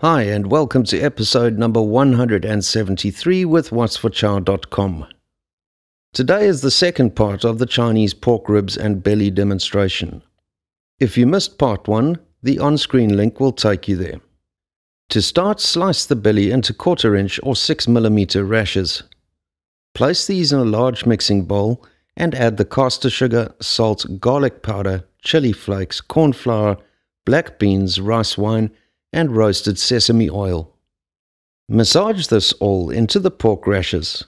Hi, and welcome to episode number 173 with Whats4Chow.com. Today is the second part of the Chinese pork ribs and belly demonstration. If you missed part 1, the on-screen link will take you there. To start, slice the belly into 1/4 inch or 6 mm rashers. Place these in a large mixing bowl and add the caster sugar, salt, garlic powder, chili flakes, corn flour, black beans, rice wine, and roasted sesame oil. Massage this all into the pork rashers.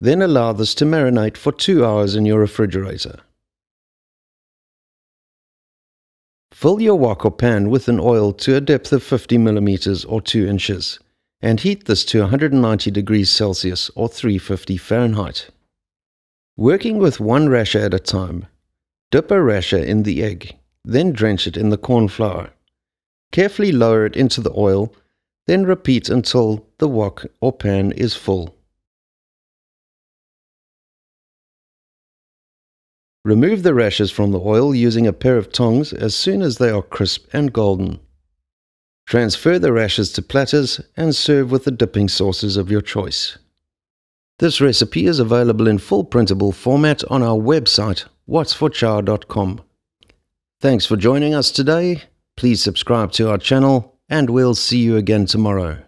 Then allow this to marinate for 2 hours in your refrigerator. Fill your wok or pan with an oil to a depth of 50 mm or 2 inches, and heat this to 190 degrees Celsius or 350 Fahrenheit. Working with one rasher at a time, dip a rasher in the egg, then drench it in the corn flour. Carefully lower it into the oil, then repeat until the wok or pan is full. Remove the rashers from the oil using a pair of tongs as soon as they are crisp and golden. Transfer the rashers to platters and serve with the dipping sauces of your choice. This recipe is available in full printable format on our website, Whats4Chow.com. Thanks for joining us today. Please subscribe to our channel, and we'll see you again tomorrow.